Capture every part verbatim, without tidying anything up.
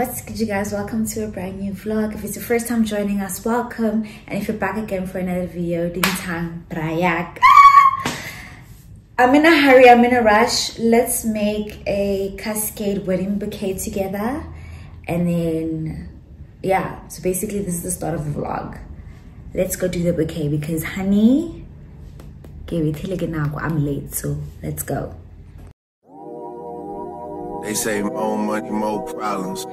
What's good, you guys? Welcome to a brand new vlog. If it's your first time joining us, welcome, and if you're back again for another video, dintang prayak. I'm in a hurry, I'm in a rush. Let's make a cascade wedding bouquet together, and then yeah, so basically this is the start of the vlog. Let's go do the bouquet because honey, I'm late, so let's go. They say more money, more problems.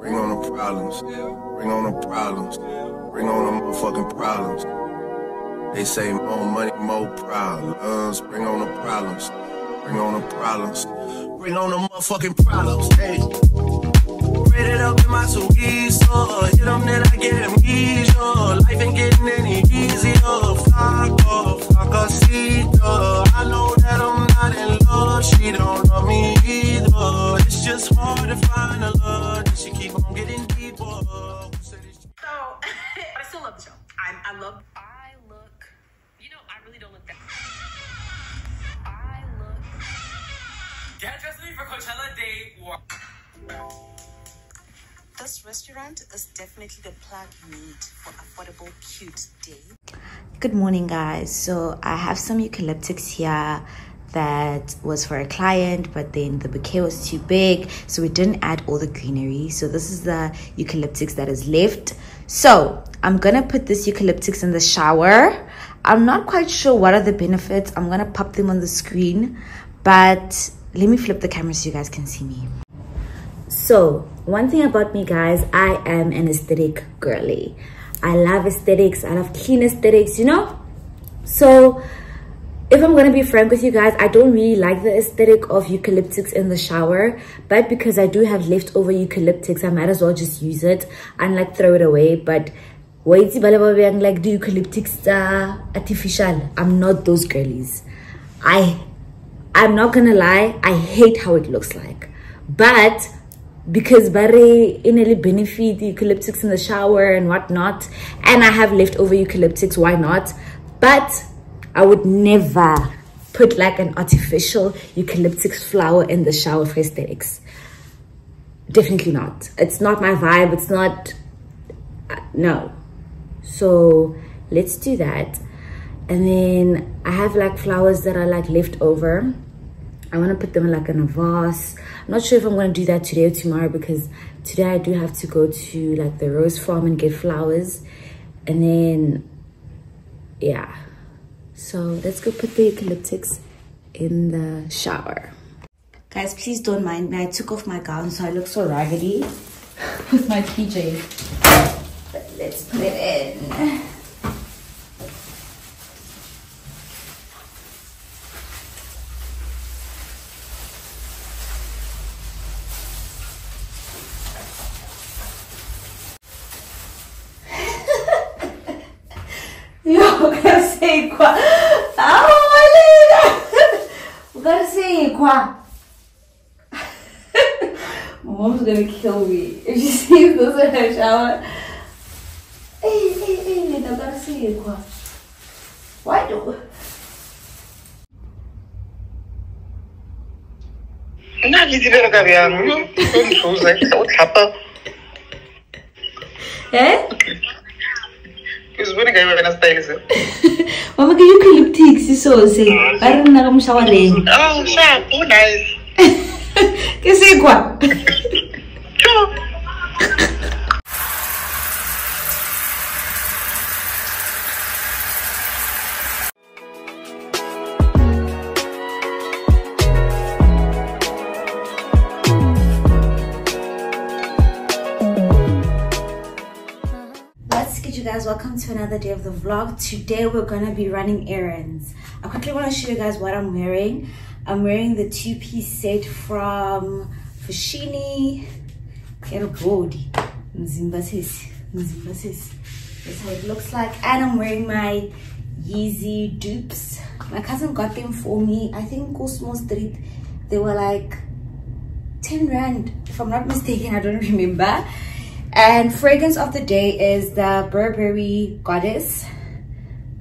Bring on the problems. Bring on the problems. Bring on the motherfucking problems. They say more money, more problems. Bring on the problems. Bring on the problems. Bring on the motherfucking problems. Hey, read it up in my suitcase. Hit them then I get them easier. Life ain't getting any easier. Fuck off, fuck a seat. I know that I'm not in love. She don't love me either. It's just hard to find a love that she keep on getting deeper. So, I still love the show. I, I love, I look, you know, I really don't look that. I look. Dad dressed me for Coachella Day. This restaurant is definitely the plug you need for affordable, cute day. Good morning, guys. So, I have some eucalyptics here. That was for a client, but then the bouquet was too big, so we didn't add all the greenery. So this is the eucalyptics that is left. So I'm gonna put this eucalyptics in the shower. I'm not quite sure what are the benefits. I'm gonna pop them on the screen, but let me flip the camera so you guys can see me. So one thing about me, guys, I am an aesthetic girly. I love aesthetics. I love clean aesthetics, you know. So if I'm gonna be frank with you guys, I don't really like the aesthetic of eucalyptics in the shower, but because I do have leftover eucalyptics, I might as well just use it and like throw it away. But wait, like the eucalyptics are artificial. I'm not those girlies. I, I'm not gonna lie, I hate how it looks like. But because Barry inally benefit the eucalyptics in the shower and whatnot, and I have leftover eucalyptics, why not? But I would never put like an artificial eucalyptus flower in the shower for aesthetics. Definitely not. It's not my vibe. It's not, uh, no. So let's do that. And then I have like flowers that are like left over. I want to put them in like in a vase. I'm not sure if I'm going to do that today or tomorrow because today I do have to go to like the rose farm and get flowers. And then, yeah. So let's go put the eucalyptics in the shower. Guys, please don't mind me. I took off my gown, so I look so raggedy with my P Js. But let's put it in. My mom's gonna kill me if she sees this in her shower. Hey, hey, hey, I gotta see you. Why do? Not easy to get out. Eh? Because when I get when I style it. Mama, can you clip ticks? You so say. I don't know how much shower is. Oh, sure. Oh, nice. Que se igual. Welcome to another day of the vlog. Today we're gonna be running errands. I quickly want to show you guys what I'm wearing. I'm wearing the two-piece set from Fushini mzimbasis. That's how it looks like. And I'm wearing my Yeezy dupes. My cousin got them for me. I think Cosmo Street. They were like ten rand, if I'm not mistaken. I don't remember. And fragrance of the day is the Burberry Goddess.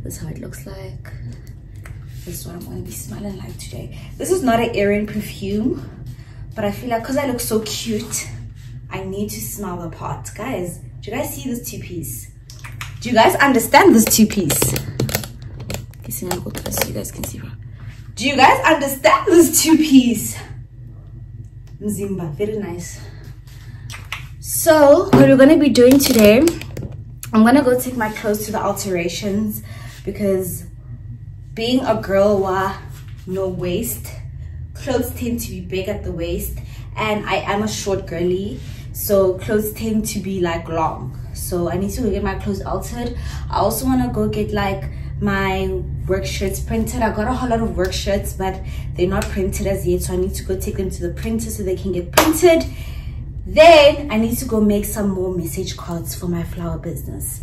That's how it looks like. This is what I'm going to be smelling like today. This is not an errand perfume, but I feel like because I look so cute, I need to smell the pot. Guys, do you guys see this two-piece? Do you guys understand this two-piece? So you guys can see. Do you guys understand this two-piece? Mzimba, very nice. So what we're going to be doing today, I'm going to go take my clothes to the alterations, because being a girl with no waist, clothes tend to be big at the waist, and I am a short girly, so clothes tend to be like long. So I need to go get my clothes altered. I also want to go get like my work shirts printed. I got a whole lot of work shirts, but they're not printed as yet, so I need to go take them to the printer so they can get printed. Then I need to go make some more message cards for my flower business.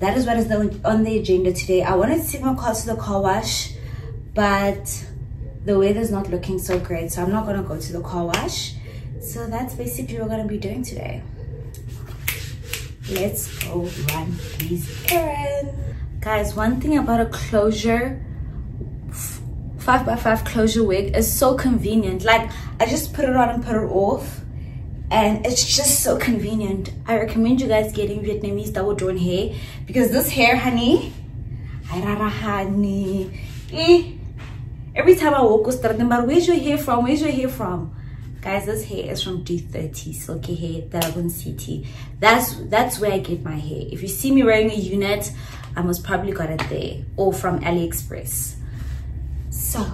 That is what is on the agenda today. I wanted to take my cards to the car wash, but the weather's not looking so great, so I'm not gonna go to the car wash. So that's basically what we're gonna be doing today. Let's go run these errands. Guys, one thing about a closure five by five closure wig is so convenient. Like, I just put it on and put it off, and it's just so convenient. I recommend you guys getting Vietnamese double drawn hair, because this hair, honey, every time I walk, but where's your hair from? Where's your hair from? Guys, this hair is from D thirty, silky hair, Terragon City. That's that's where I get my hair. If you see me wearing a unit, I most probably got it there, or from Aliexpress. So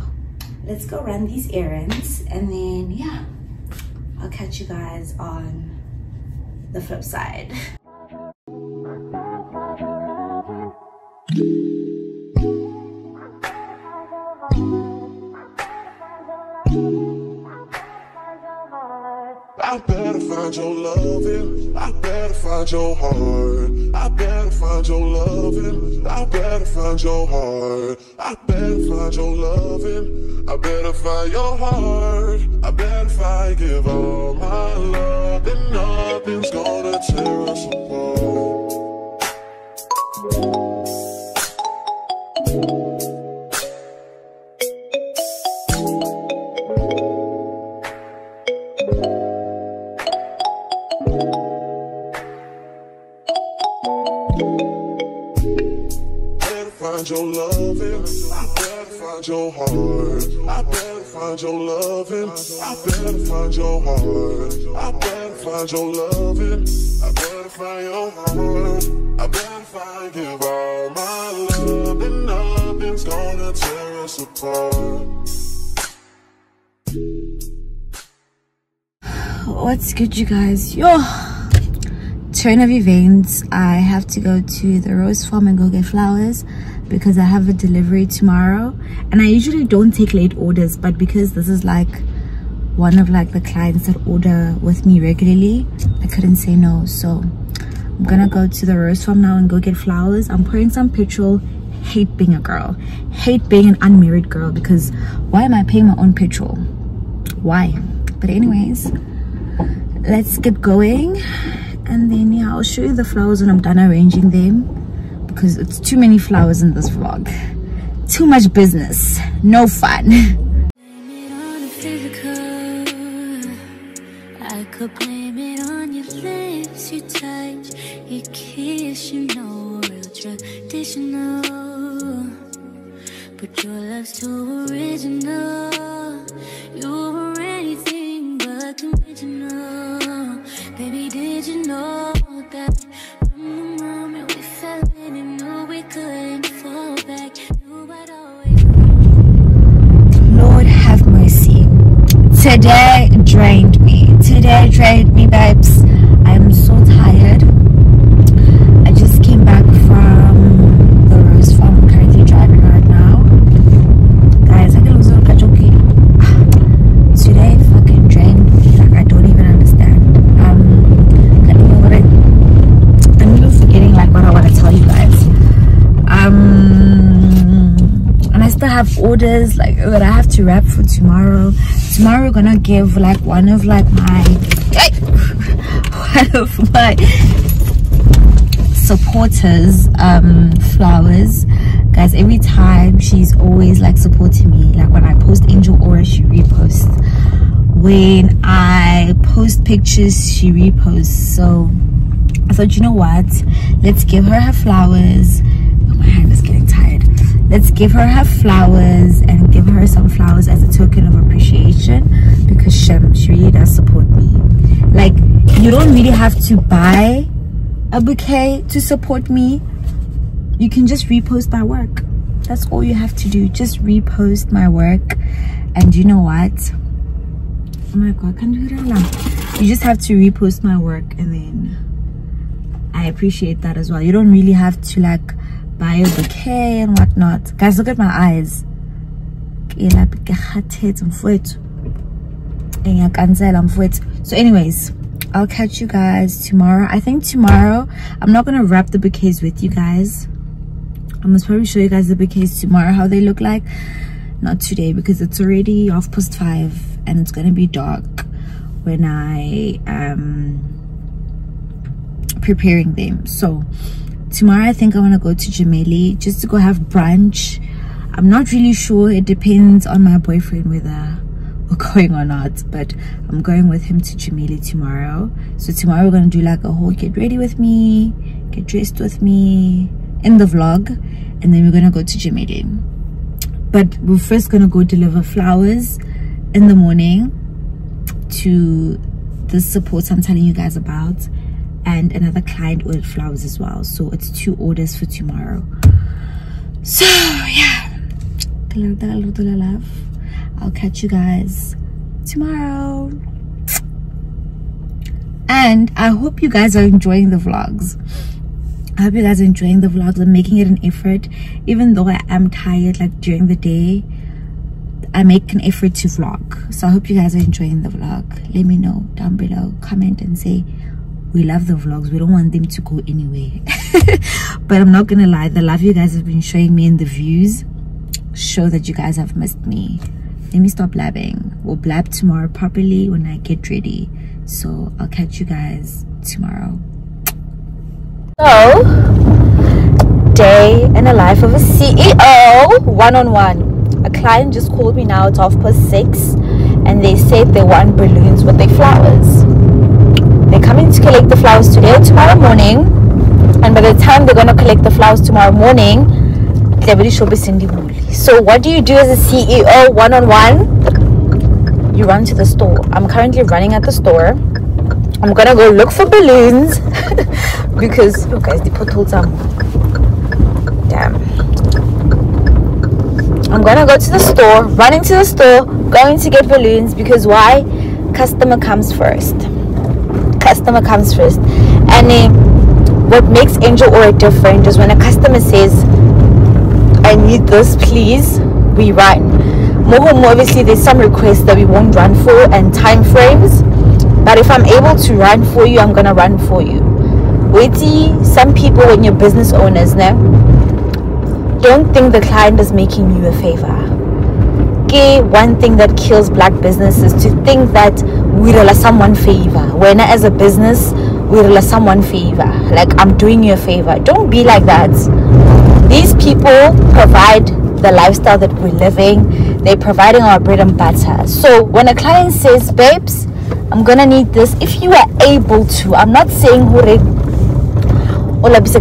let's go run these errands, and then yeah, I'll catch you guys on the flip side. I better find your loving, I better find your heart, I better find your loving, I better find your heart, I better find your loving, I better find your heart, I better find, give all my love, and nothing's gonna tear us apart. Your loving, I better find your heart. I better find your loving. I better find your heart. I better find your loving. I better find your heart. I better find, give all my love, and nothing's gonna tear us apart. What's good, you guys? Yo, turn of events. I have to go to the rose farm and go get flowers, because I have a delivery tomorrow, and I usually don't take late orders, but because this is like one of like the clients that order with me regularly, I couldn't say no. So I'm gonna go to the rose farm now and go get flowers. I'm pouring some petrol. Hate being a girl, hate being an unmarried girl, because why am I paying my own petrol? Why? But anyways, let's get going, and then yeah, I'll show you the flowers when I'm done arranging them, because it's too many flowers in this vlog. Too much business, no fun. Blame it on a physical. I could blame it on your lips, your touch, your kiss, you know, real traditional. But your love's too original. You were anything but original. Baby, did you know that from the moment we fell in and knew we couldn't fall back, knew I'd always... Lord have mercy. Today drained me. Today drained me, babes. I'm so tired. I just came back from the rose farm. I'm currently driving right now. Guys, I can also catch a kid. Today fucking drained me. Like, I don't even understand. Um, I don't know what I... what I want to tell you guys, um and I still have orders like that I have to wrap for tomorrow. Tomorrow we're gonna give like one of like my one of my supporters um flowers. Guys, every time she's always like supporting me, like when I post Angel Aura, she reposts. when I post pictures, she reposts. So I thought, you know what, let's give her her flowers. Oh, my hand is getting tired. Let's give her her flowers and give her some flowers as a token of appreciation, because Shem, she really does support me. Like, you don't really have to buy a bouquet to support me. You can just repost my work. That's all you have to do. Just repost my work. And you know what? Oh my God, I can't do it alone. You just have to repost my work, and then I appreciate that as well. You don't really have to like buy a bouquet and whatnot. Guys, look at my eyes. So anyways, I'll catch you guys tomorrow. I think tomorrow I'm not gonna wrap the bouquets with you guys. I must probably show you guys the bouquets tomorrow, how they look like. Not today, because it's already half past five and it's gonna be dark when I am preparing them. So tomorrow I think I want to go to Jameli just to go have brunch. I'm not really sure. It depends on my boyfriend whether we're going or not, but I'm going with him to Jameli tomorrow. So tomorrow we're gonna do like a whole get ready with me, get dressed with me in the vlog, and then we're gonna go to Jameli. But we're first gonna go deliver flowers in the morning to the supports I'm telling you guys about, and another client ordered flowers as well. So it's two orders for tomorrow. So yeah, I'll catch you guys tomorrow, and I hope you guys are enjoying the vlogs. I hope you guys are enjoying the vlogs. I'm making it an effort, even though I am tired. Like during the day, I make an effort to vlog. So I hope you guys are enjoying the vlog. Let me know down below. Comment and say we love the vlogs. We don't want them to go anywhere. But I'm not gonna lie, the love you guys have been showing me in the views show that you guys have missed me. Let me stop blabbing. We'll blab tomorrow properly when I get ready. So I'll catch you guys tomorrow. So, day in the life of a C E O, one-on-one. A client just called me now at half past six, and they said they want balloons with their flowers. They're coming to collect the flowers today or tomorrow morning, and by the time they're going to collect the flowers tomorrow morning, everybody should be Cindy Woolley. So what do you do as a C E O one-on-one? You run to the store. I'm currently running at the store. I'm going to go look for balloons. Because look guys, the potholes are damn. I'm gonna go to the store, running to the store, going to get balloons, because why? Customer comes first. Customer comes first. And uh, what makes Angel Aura different is when a customer says, I need this please, we run. Mohom, obviously there's some requests that we won't run for and time frames, but if I'm able to run for you, I'm gonna run for you. Some people, when you're business owners, no, don't think the client is making you a favor. Okay, one thing that kills black businesses to think that we rely someone favor. When as a business, we rely someone favor. Like, I'm doing you a favor. Don't be like that. These people provide the lifestyle that we're living. They're providing our bread and butter. So when a client says, babes, I'm gonna need this, if you are able to, I'm not saying who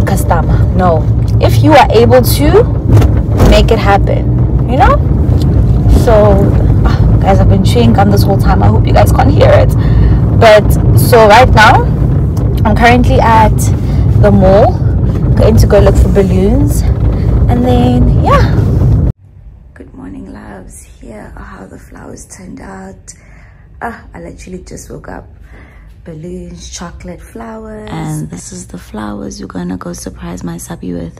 customer, no, if you are able to make it happen, you know. So guys, I've been chewing gum this whole time. I hope you guys can't hear it. But so right now I'm currently at the mall, going to go look for balloons, and then yeah. Good morning loves. Here are how the flowers turned out. ah, I literally just woke up. Balloons, chocolate, flowers, and this is the flowers you're gonna go surprise my subby with.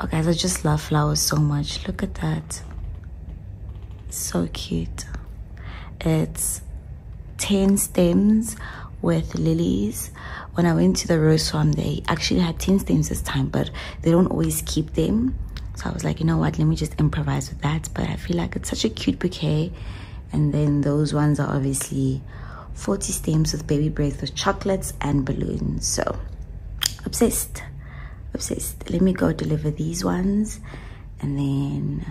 Oh guys, I just love flowers so much. Look at that, so cute. It's ten stems with lilies. When I went to the rose farm, they actually had ten stems this time, but they don't always keep them, so I was like, you know what, let me just improvise with that. But I feel like it's such a cute bouquet. And then those ones are obviously forty stems with baby breath, with chocolates and balloons. So obsessed, obsessed. Let me go deliver these ones, and then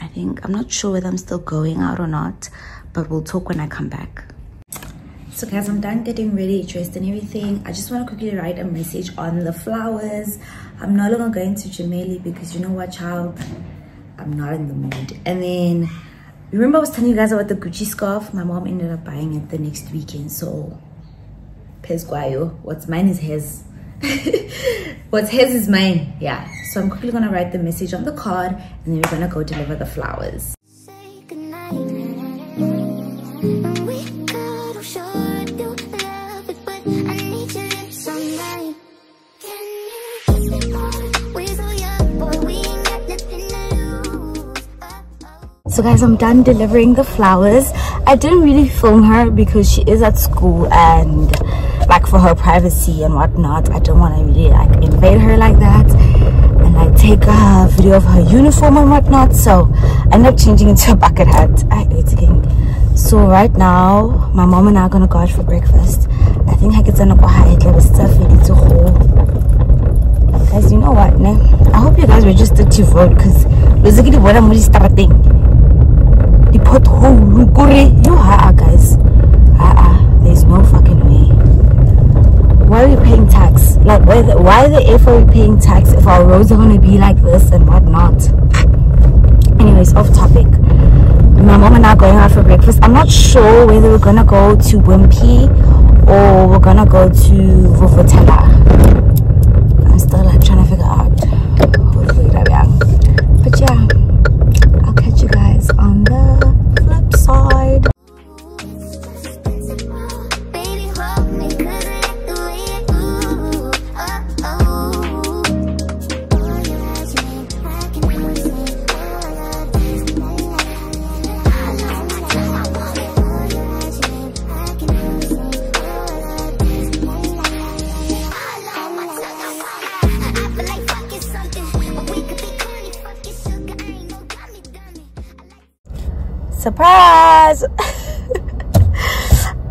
I think, I'm not sure whether I'm still going out or not, but we'll talk when I come back. So guys, I'm done getting ready, dressed and everything. I just want to quickly write a message on the flowers. I'm no longer going to Jameli because you know what, child, I'm not in the mood. And then remember I was telling you guys about the Gucci scarf? My mom ended up buying it the next weekend, so Pez Guayo. What's mine is his. What's his is mine. Yeah, so I'm quickly gonna write the message on the card and then we're gonna go deliver the flowers. So guys, I'm done delivering the flowers. I didn't really film her because she is at school and like for her privacy and whatnot, I don't want to really like invade her like that and like take a video of her uniform and whatnot. So I ended up changing into a bucket hat. I ate again. So right now, my mom and I are gonna go out for breakfast. I think I get to guys, you know what? I hope you guys registered to vote because basically what I'm really starting. The pothole, you ha guys. Ah, there's no fucking way. Why are we paying tax? Like, why the, why the F are we paying tax if our roads are gonna be like this and whatnot? Anyways, off topic. My mom and I are going out for breakfast. I'm not sure whether we're gonna go to Wimpy or we're gonna go to Vuvotela. I'm still like trying to figure out. But yeah, I'll catch you guys on the flip side. Surprise!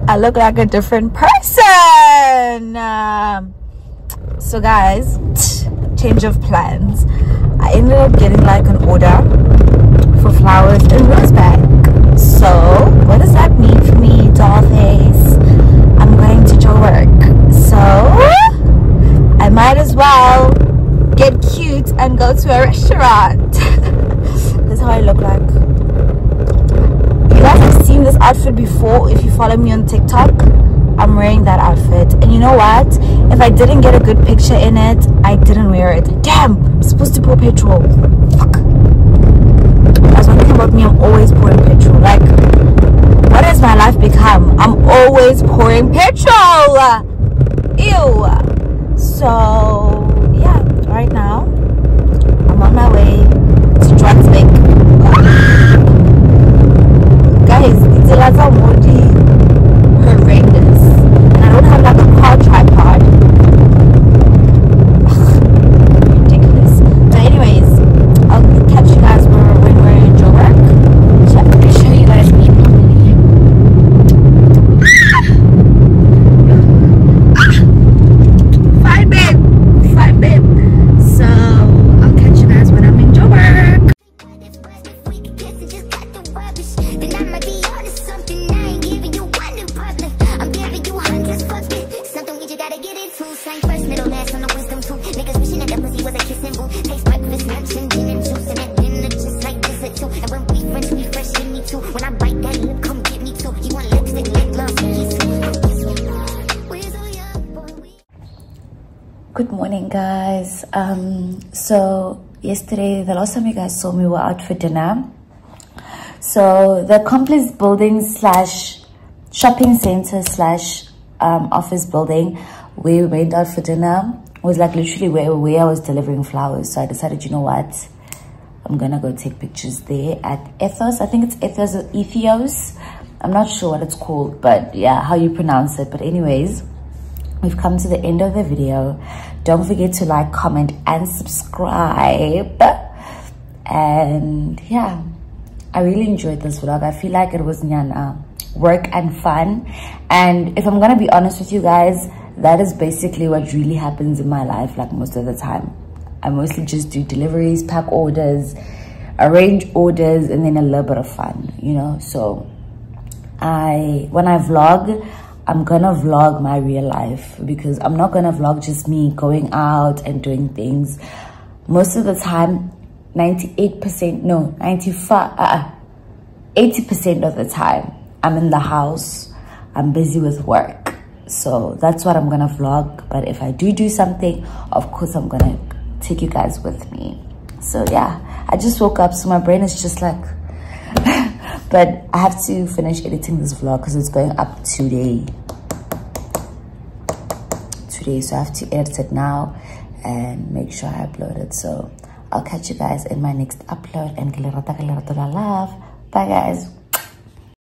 I look like a different person. Um, so guys, change of plans. I ended up getting like an order for flowers in Rosebank. So what does that mean for me, dollface? I'm going to your work, so I might as well get cute and go to a restaurant. That's how I look like. You guys have seen this outfit before if you follow me on TikTok. I'm wearing that outfit, and you know what, if I didn't get a good picture in it, I didn't wear it. Damn, I'm supposed to pour petrol. Fuck. That's one thing about me, I'm always pouring petrol. Like, what has my life become? I'm always pouring petrol. Ew. So yeah, right now I'm on my way to Rosebank. That's how moody, horrendous, and I don't have like a car tripod. Ugh, ridiculous. But anyways, I'll catch you guys when we're in your work, so I can show you guys me properly. Fine babe, fine babe. So I'll catch you guys when I'm in your work. Good morning guys. Um so yesterday, the last time you guys saw me, we were out for dinner. So the complex building slash shopping center slash um office building where we went out for dinner was like literally where, where I was delivering flowers. So I decided, you know what, I'm gonna go take pictures there at Ethos. I think it's Ethos or Ethos, I'm not sure what it's called, but yeah, how you pronounce it. But anyways, we've come to the end of the video. Don't forget to like, comment and subscribe. And yeah, I really enjoyed this vlog. I feel like it was nyana work and fun, and if I'm gonna be honest with you guys, that is basically what really happens in my life. Like most of the time I mostly just do deliveries, pack orders, arrange orders, and then a little bit of fun, you know. So I when I vlog, I'm gonna vlog my real life, because I'm not gonna vlog just me going out and doing things. Most of the time, ninety-eight percent, no, ninety-five, uh, eighty percent of the time, I'm in the house, I'm busy with work. So that's what I'm gonna vlog. But if I do do something, of course, I'm gonna take you guys with me. So yeah, I just woke up, so my brain is just like, but I have to finish editing this vlog because it's going up today. Today, so I have to edit it now and make sure I upload it. So I'll catch you guys in my next upload, and love. Bye guys.